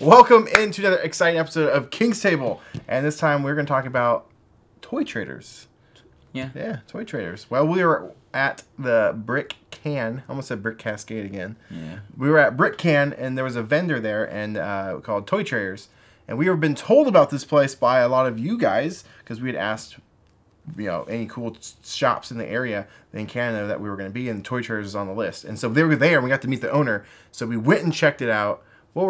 Welcome into another exciting episode of King's Table, and this time we're going to talk about Toy Traders. Yeah, Toy Traders. Well, we were at the Brick Can. I almost said Brick Cascade again. Yeah. We were at Brick Can, and there was a vendor there and called Toy Traders, and we have been told about this place by a lot of you guys because we had asked, you know, any cool shops in the area in Canada that we were going to be in. Toy Traders is on the list, and so they were there, and we got to meet the owner. So we went and checked it out. What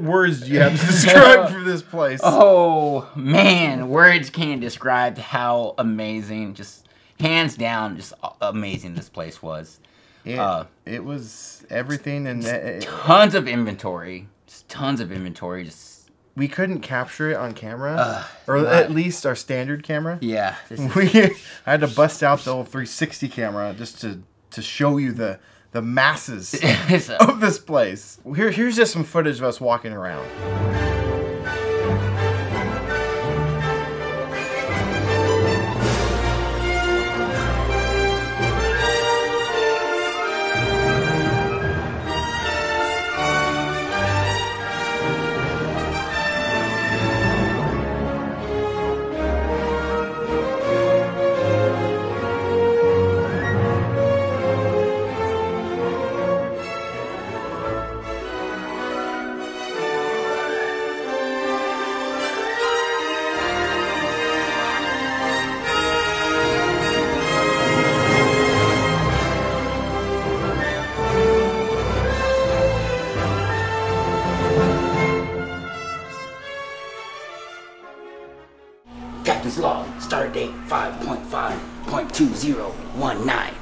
words do you have to describe for this place? Oh, man. Words can't describe how amazing, just hands down, just amazing this place was. It was everything. Tons of inventory. Just tons of inventory. We couldn't capture it on camera, or at least our standard camera. Yeah. I had to bust out the old 360 camera just to show you the masses of this place. Here's just some footage of us walking around. Captain's log, start date 5.5.2019.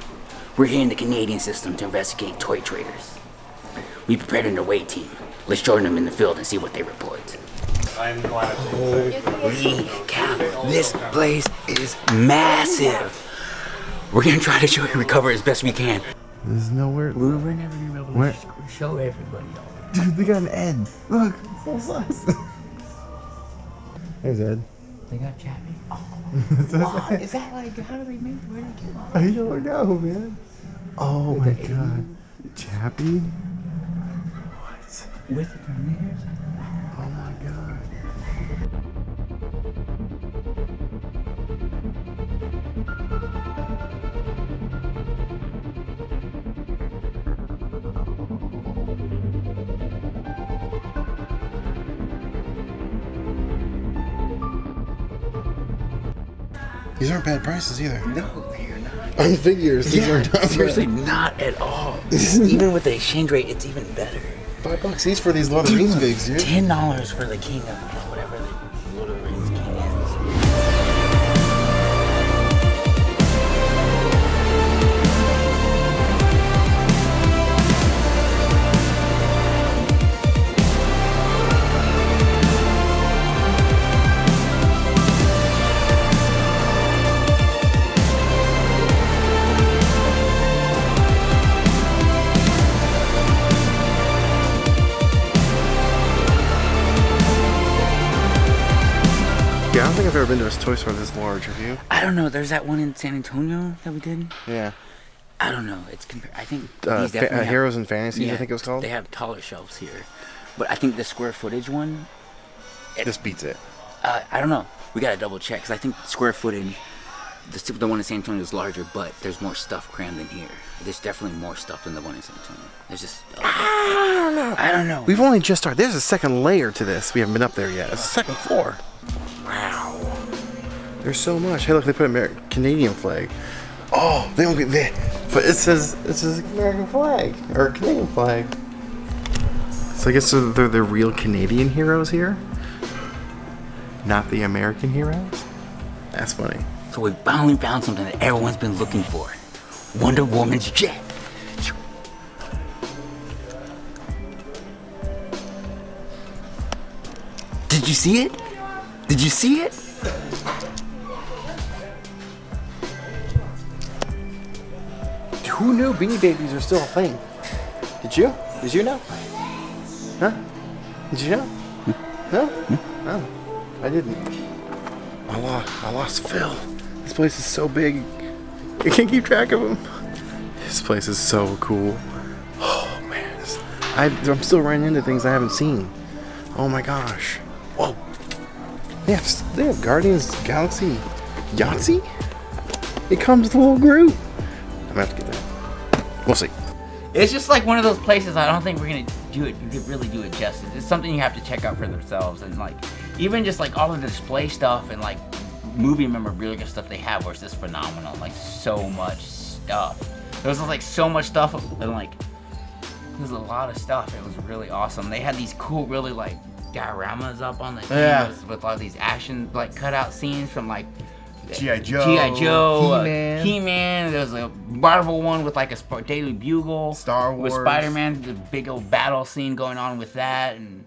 We're here in the Canadian system to investigate Toy Traders. We prepared an away team. Let's join them in the field and see what they report. I'm glad. Holy cow, this place is massive. We're gonna try to show and recover as best we can. There's nowhere. We're never gonna be able to show everybody. Dude, they got an Ed. Look, full size. There's Ed. They got Chappie. Oh, is that like, how do they make, where do they get? I don't know, man. Oh my god. Chappie? What? With the premieres? Oh my god. These aren't bad prices either. No, they are not. On figures, these aren't bad. Seriously, not at all. Even with the exchange rate, it's even better. $5 each for these Lord of the Rings figs, dude. $10 for the king of whatever the Lord of the Rings king is. Yeah, I don't think I've ever been to a toy store this large, have you? I don't know, there's that one in San Antonio that we did. Yeah. I don't know, it's compared, I think these definitely have, Heroes and Fantasies, yeah, I think it was called? They have taller shelves here. But I think the square footage one... This beats it. I don't know, we gotta double check, because I think square footage, the one in San Antonio is larger, but there's more stuff crammed in here. There's definitely more stuff than the one in San Antonio. There's just... I don't know. We've only just started, there's a second layer to this, we haven't been up there yet. It's the second floor. Wow. There's so much. Hey, look, they put American Canadian flag. Oh, they don't get that. But it says American flag or Canadian flag. So I guess they're the real Canadian heroes here, not the American heroes. That's funny. So we finally found something that everyone's been looking for: Wonder Woman's jet. Did you see it? Did you see it? Who knew Beanie Babies are still a thing? Did you? Did you know? Huh? Did you know? No? No. I didn't. I lost Phil. This place is so big. I can't keep track of him. This place is so cool. Oh man. I'm still running into things I haven't seen. Oh my gosh. Whoa. They have Guardians of the Galaxy Yahtzee? It comes with little Groot. I'm gonna have to get that. We'll see. It's just like one of those places I don't think we're gonna do it. You could really do it justice. It's something you have to check out for themselves, and like even just like all the display stuff and like movie memorabilia stuff they have was just phenomenal. Like so much stuff. There was like so much stuff and like there's a lot of stuff. It was really awesome. They had these cool, really like dioramas up on the cameras with all these action like cutout scenes from like G.I. Joe, He-Man. There's a Marvel one with like a Daily Bugle. Star Wars. With Spider-Man, the big old battle scene going on with that. And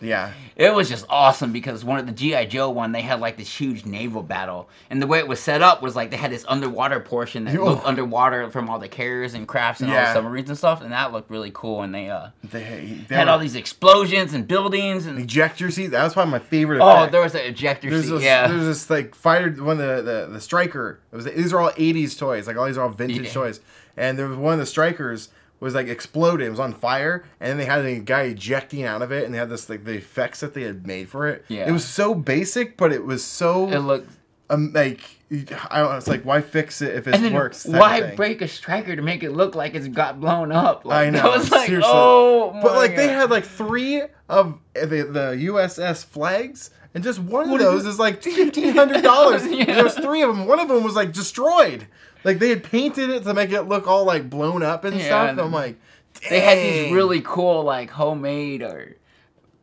yeah. It was just awesome because one of the G.I. Joe one, they had like this huge naval battle. And the way it was set up was like they had this underwater portion that looked underwater from all the carriers and crafts and all the submarines and stuff. And that looked really cool. And they had all these explosions and buildings. And ejector seat. That was probably my favorite effect. Oh, there was an ejector seat. There's this like fighter, one of the striker. It was, these are all 80s toys. Like all these are all vintage toys. And there was one of the strikers was like exploded, it was on fire, and then they had a guy ejecting out of it, and they had this like the effects that they had made for it. Yeah. It was so basic, but it was so like I don't know, it's like why fix it if it works? Why break a striker to make it look like it's got blown up? Like, I know. It was like seriously. Oh my but like God. They had like 3 of the USS flags. And just one of those is like $1,500. Yeah. There was 3 of them. One of them was like destroyed. Like they had painted it to make it look all like blown up and stuff. And I'm like, dang. They had these really cool like homemade or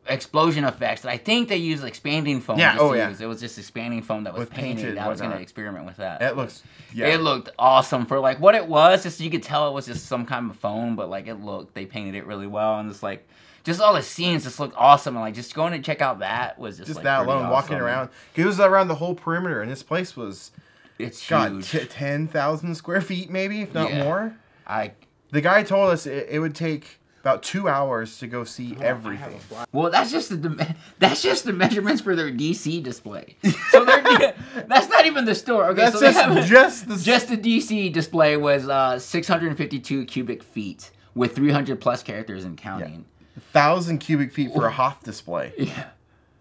explosion effects. And I think they used expanding foam. Yeah, It was just expanding foam that was painted. I was going to experiment with that. That looks, it looked awesome for like what it was. Just you could tell it was just some kind of foam, but like they painted it really well, and it's like. Just all the scenes just looked awesome, and like just going to check out that was just like, that alone, awesome. Walking around. It was around the whole perimeter, and this place was huge. 10,000 square feet, maybe if not more. The guy told us it would take about 2 hours to go see everything. Well, that's just the measurements for their DC display. So that's not even the store. Okay, that's so just the DC display was 652 cubic feet with 300 plus characters and counting. Yeah. 1,000 cubic feet for a Hoth display. Yeah.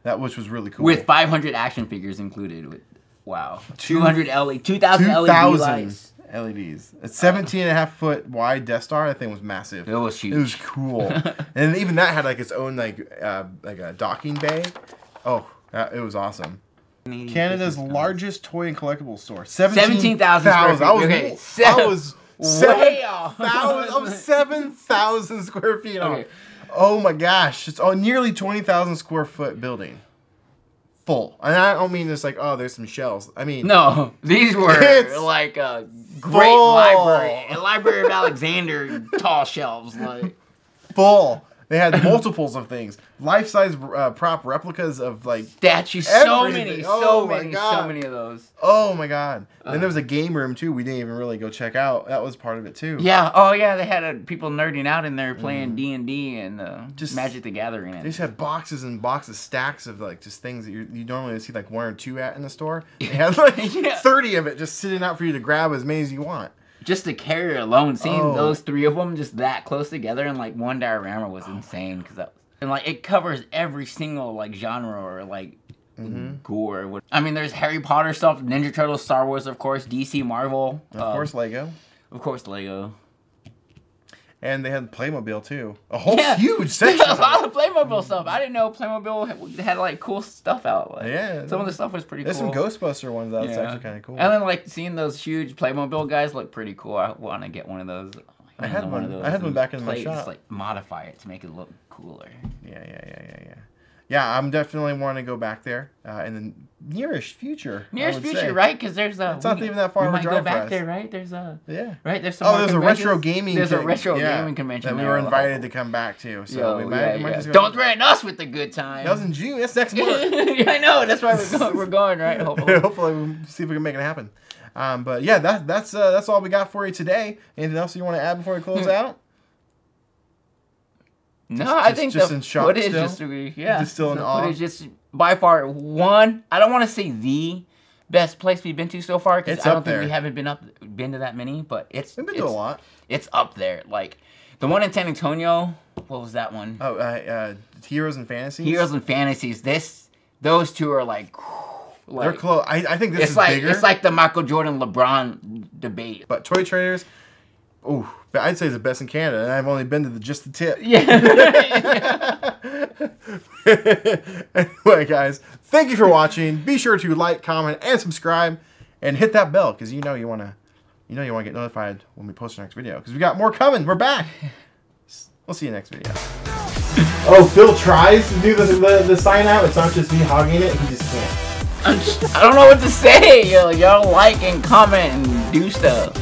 That which was really cool. With 500 action figures included. With, wow. 2,000 LED lights. LEDs. A 17.5-foot wide Death Star. That thing was massive. It was huge. It was cool. And even that had like its own like a docking bay. Oh, it was awesome. Canada's largest toy and collectible store. 17,000 square feet. I was 7,000 square feet off. Okay. Oh my gosh, it's a nearly 20,000 square foot building. Full. And I don't mean this like, oh, there's some shells. I mean, no, these were like a great library. A Library of Alexander tall shelves. Like. Full. They had multiples of things. Life-size prop replicas of like statues. So many of those. Oh my God. Then there was a game room too we didn't even really go check out. That was part of it too. Yeah. Oh yeah, they had people nerding out in there playing D&D and just Magic the Gathering. They just had boxes and boxes, stacks of like just things that you normally see like 1 or 2 at in the store. They had like 30 of it just sitting out for you to grab as many as you want. Just the carrier alone, seeing those 3 of them just that close together and like one diorama was insane because that and like it covers every single like genre or like gore. I mean, there's Harry Potter stuff, Ninja Turtles, Star Wars, of course, DC, Marvel, of course, Lego, and they had Playmobil too. A whole huge section. A lot of Playmobil stuff. I didn't know Playmobil had like cool stuff out. Like, yeah, some of the stuff was pretty cool. There's some Ghostbuster ones that's actually kind of cool. And then like seeing those huge Playmobil guys look pretty cool. I want to get one of those. I had one. I had one back in my shop. Just like modify it to make it look cooler. Yeah. Yeah, I'm definitely wanting to go back there in the nearest future. Right? Because there's a. It's not even that far of a drive. We might go back there, right? There's a. Yeah. Right. There's some. Oh, there's a retro gaming. There's a retro gaming convention that we were invited to come back to. So we might just go. Don't threaten us with the good time. That was in June. That's next month. I know. That's why we're going right. Hopefully. Hopefully, we'll see if we can make it happen. But yeah, that's all we got for you today. Anything else you want to add before we close out? No, I think the footage is just by far one. I don't want to say the best place we've been to so far because I don't think we haven't been to that many, but it's we've been to a lot. It's up there. Like the one in San Antonio What was that one? Oh, Heroes and Fantasies. Heroes and Fantasies. This, those two are like. Like, they're close. I think this is like, bigger. It's like the Michael Jordan LeBron debate. But Toy Traders, oh, I'd say it's the best in Canada, and I've only been to just the tip. Yeah. Anyway, guys, thank you for watching. Be sure to like, comment, and subscribe, and hit that bell because you know you wanna get notified when we post our next video because we got more coming. We're back. We'll see you next video. Oh, Phil tries to do the sign out. It's not just me hogging it. He just can't. I don't know what to say. Y'all like and comment and do stuff.